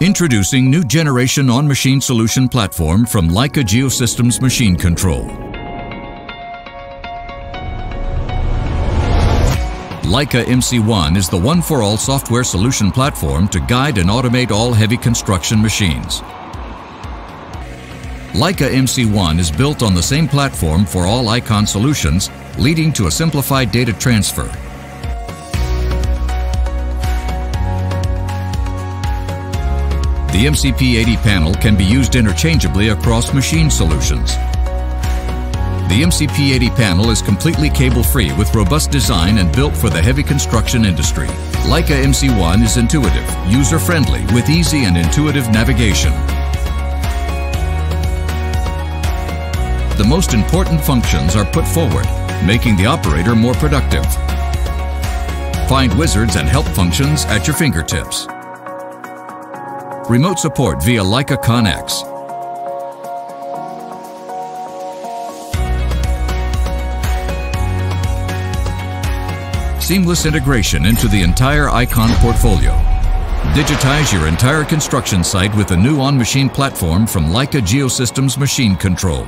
Introducing new generation on-machine solution platform from Leica Geosystems Machine Control. Leica MC1 is the one-for-all software solution platform to guide and automate all heavy construction machines. Leica MC1 is built on the same platform for all iCON solutions, leading to a simplified data transfer. The MCP80 panel can be used interchangeably across machine solutions. The MCP80 panel is completely cable-free with robust design and built for the heavy construction industry. Leica MC1 is intuitive, user-friendly, with easy and intuitive navigation. The most important functions are put forward, making the operator more productive. Find wizards and help functions at your fingertips. Remote support via Leica ConX. Seamless integration into the entire iCON portfolio. Digitize your entire construction site with the new on-machine platform from Leica Geosystems Machine Control.